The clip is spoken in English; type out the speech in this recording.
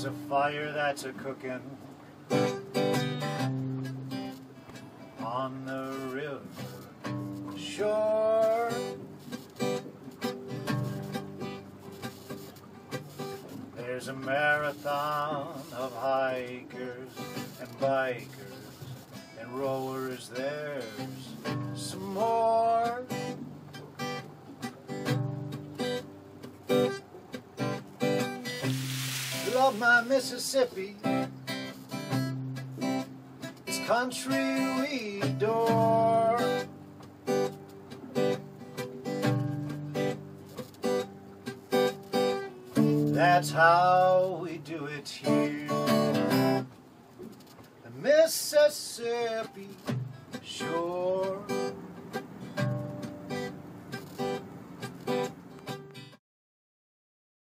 There's a fire that's a-cookin' on the river shore. There's a marathon of hikers and bikers and rowers. There's some more. Love my Mississippi, this country we adore. That's how we do it here, the Mississippi shore.